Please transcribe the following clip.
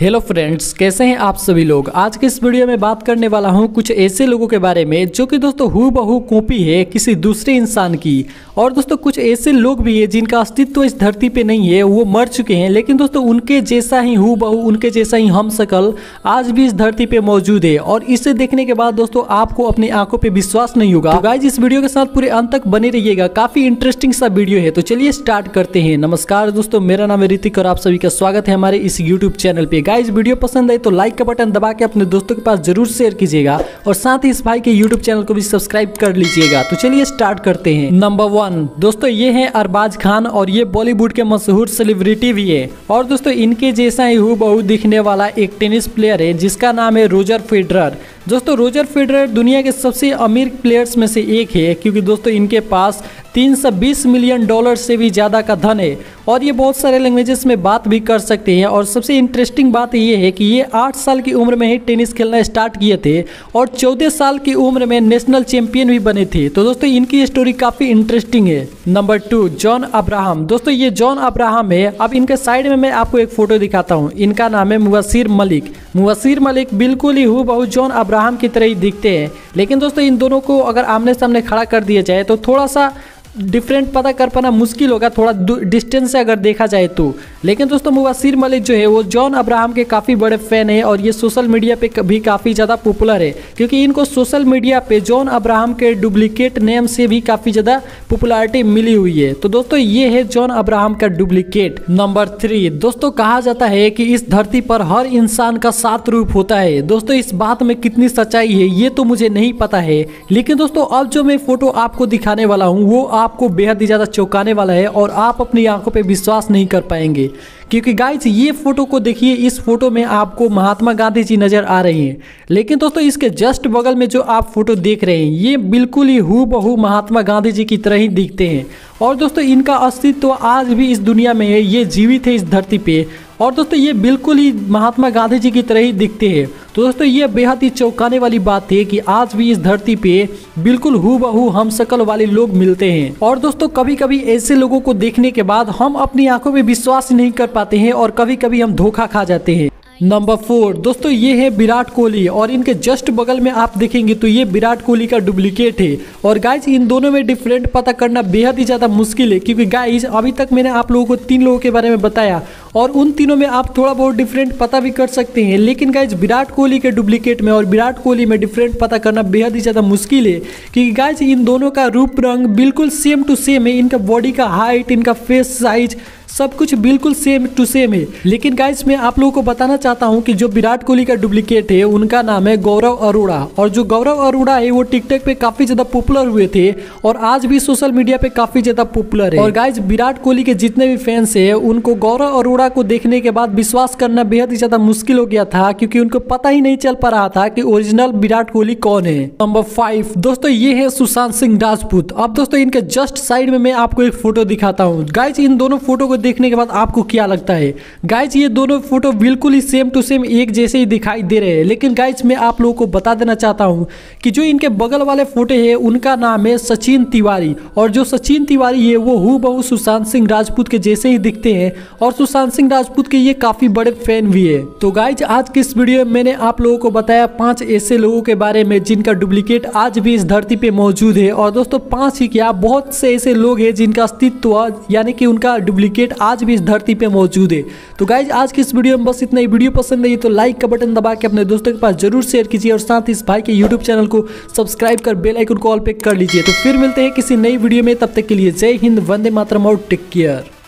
Hello friends, कैसे हैं आप सभी लोग। आज के इस वीडियो में बात करने वाला हूं कुछ ऐसे लोगों के बारे में जो कि दोस्तों हूबहू कॉपी है किसी दूसरे इंसान की। और दोस्तों कुछ ऐसे लोग भी हैं जिनका अस्तित्व इस धरती पे नहीं है, वो मर चुके हैं, लेकिन दोस्तों उनके जैसा ही हूबहू, उनके जैसा ही हम शक्ल आज भी इस धरती पे मौजूद है। और इसे देखने के बाद दोस्तों आपको अपनी आंखों पर विश्वास नहीं होगा। तो गाइस, इस वीडियो के साथ पूरे अंत तक बने रहिएगा, काफी इंटरेस्टिंग सा वीडियो है। तो चलिए स्टार्ट करते हैं। नमस्कार दोस्तों, मेरा नाम है ऋतिक और आप सभी का स्वागत है हमारे इस यूट्यूब चैनल पे। गाइस, वीडियो पसंद आए तो लाइक का बटन दबा के अपने दोस्तों के पास जरूर शेयर कीजिएगा और साथ ही इस भाई के यूट्यूब चैनल को भी सब्सक्राइब कर लीजिएगा। तो चलिए स्टार्ट करते हैं। नंबर 1 दोस्तों ये हैं अरबाज खान, और ये बॉलीवुड के मशहूर सेलिब्रिटी भी है। और दोस्तों इनके जैसा ही हूबहू दिखने वाला एक टेनिस प्लेयर है जिसका नाम है रोजर फेडरर। दोस्तों रोजर फेडरर दुनिया के सबसे अमीर प्लेयर्स में से एक है, क्योंकि दोस्तों इनके पास 320 मिलियन डॉलर से भी ज़्यादा का धन है और ये बहुत सारे लैंग्वेजेस में बात भी कर सकते हैं। और सबसे इंटरेस्टिंग बात ये है कि ये 8 साल की उम्र में ही टेनिस खेलना स्टार्ट किए थे और 14 साल की उम्र में नेशनल चैंपियन भी बने थे। तो दोस्तों इनकी स्टोरी काफ़ी इंटरेस्टिंग है। Number 2 John Abraham. दोस्तों ये जॉन अब्राहम है। अब इनके साइड में मैं आपको एक फ़ोटो दिखाता हूँ। इनका नाम है मुबसिर मलिक। मुबसिर मलिक बिल्कुल ही हूबहू जॉन अब्राहम की तरह ही दिखते हैं, लेकिन दोस्तों इन दोनों को अगर आमने सामने खड़ा कर दिया जाए तो थोड़ा सा डिफरेंट पता कर पाना मुश्किल होगा, थोड़ा डिस्टेंस से अगर देखा जाए तो। लेकिन दोस्तों मुबसिर मलिक जो है वो जॉन अब्राहम के काफ़ी बड़े फ़ैन है और ये सोशल मीडिया पे भी काफ़ी ज़्यादा पॉपुलर है, क्योंकि इनको सोशल मीडिया पे जॉन अब्राहम के डुप्लीकेट नेम से भी काफ़ी ज़्यादा पॉपुलैरिटी मिली हुई है। तो दोस्तों ये है जॉन अब्राहम का डुप्लीकेट। नंबर 3 दोस्तों कहा जाता है कि इस धरती पर हर इंसान का 7 रूप होता है। दोस्तों इस बात में कितनी सच्चाई है ये तो मुझे नहीं पता है, लेकिन दोस्तों अब जो मैं फ़ोटो आपको दिखाने वाला हूँ वो आपको बेहद ही ज़्यादा चौंकाने वाला है और आप अपनी आंखों पे विश्वास नहीं कर पाएंगे। क्योंकि गाइस ये फ़ोटो को देखिए, इस फोटो में आपको महात्मा गांधी जी नज़र आ रही हैं, लेकिन दोस्तों इसके जस्ट बगल में जो आप फोटो देख रहे हैं ये बिल्कुल ही हूबहू महात्मा गांधी जी की तरह ही दिखते हैं। और दोस्तों इनका अस्तित्व आज भी इस दुनिया में है, ये जीवित है इस धरती पे। और दोस्तों ये बिल्कुल ही महात्मा गांधी जी की तरह ही दिखते हैं। तो दोस्तों ये बेहद ही चौंकाने वाली बात है कि आज भी इस धरती पे बिल्कुल हूबहू हम शक्ल वाले लोग मिलते हैं। और दोस्तों कभी कभी ऐसे लोगों को देखने के बाद हम अपनी आंखों में विश्वास नहीं कर पाते हैं और कभी कभी हम धोखा खा जाते हैं। नंबर 4 दोस्तों ये है विराट कोहली, और इनके जस्ट बगल में आप देखेंगे तो ये विराट कोहली का डुप्लीकेट है। और गाइज इन दोनों में डिफरेंट पता करना बेहद ही ज़्यादा मुश्किल है, क्योंकि गाइज अभी तक मैंने आप लोगों को 3 लोगों के बारे में बताया और उन तीनों में आप थोड़ा बहुत डिफरेंट पता भी कर सकते हैं, लेकिन गाइज विराट कोहली के डुप्लीकेट में और विराट कोहली में डिफरेंट पता करना बेहद ही ज़्यादा मुश्किल है, क्योंकि गाइज इन दोनों का रूप रंग बिल्कुल सेम टू सेम है। इनका बॉडी का हाइट, इनका फेस साइज, सब कुछ बिल्कुल सेम टू सेम है। लेकिन गाइस मैं आप लोगों को बताना चाहता हूं कि जो विराट कोहली का डुप्लीकेट है उनका नाम है गौरव अरोड़ा, और जो गौरव अरोड़ा है वो टिकटॉक पे काफ़ी ज़्यादा पॉपुलर हुए थे और आज भी सोशल मीडिया पे काफ़ी ज़्यादा पॉपुलर है। और गाइस विराट कोहली के जितने भी फैंस हैं उनको गौरव अरोड़ा को देखने के बाद विश्वास करना बेहद ही ज़्यादा मुश्किल हो गया था, क्योंकि उनको पता ही नहीं चल पा रहा था कि ओरिजिनल विराट कोहली कौन है। नंबर 5 दोस्तों ये है सुशांत सिंह राजपूत। अब दोस्तों इनके जस्ट साइड में मैं आपको एक फोटो दिखाता हूँ। गाइस इन दोनों फोटो को देखने के बाद आपको क्या लगता है? गाइज ये दोनों फोटो बिल्कुल ही सेम टू सेम एक जैसे ही दिखाई दे रहे हैं, लेकिन गाइज मैं आप लोगों को बता देना चाहता हूं कि जो इनके बगल वाले फोटो है उनका नाम है सचिन तिवारी, और जो सचिन तिवारी है वो हूबहू सुशांत सिंह राजपूत के जैसे ही दिखते हैं और सुशांत सिंह राजपूत के ये काफी बड़े फैन भी है। तो गाइज आज की इस वीडियो में मैंने आप लोगों को बताया 5 ऐसे लोगों के बारे में जिनका डुप्लीकेट आज भी इस धरती पे मौजूद है। और दोस्तों 5 ही क्या, बहुत से ऐसे लोग हैं जिनका अस्तित्व यानी कि उनका डुप्लीकेट आज भी इस धरती पे मौजूद है। तो गाइज आज की इस वीडियो में बस इतना ही। वीडियो पसंद आई तो लाइक का बटन दबा के अपने दोस्तों के पास जरूर शेयर कीजिए और साथ ही इस भाई के यूट्यूब चैनल को सब्सक्राइब कर बेल आइकन को ऑल पे कर लीजिए। तो फिर मिलते हैं किसी नई वीडियो में, तब तक के लिए जय हिंद, वंदे मातरम और टेक केयर।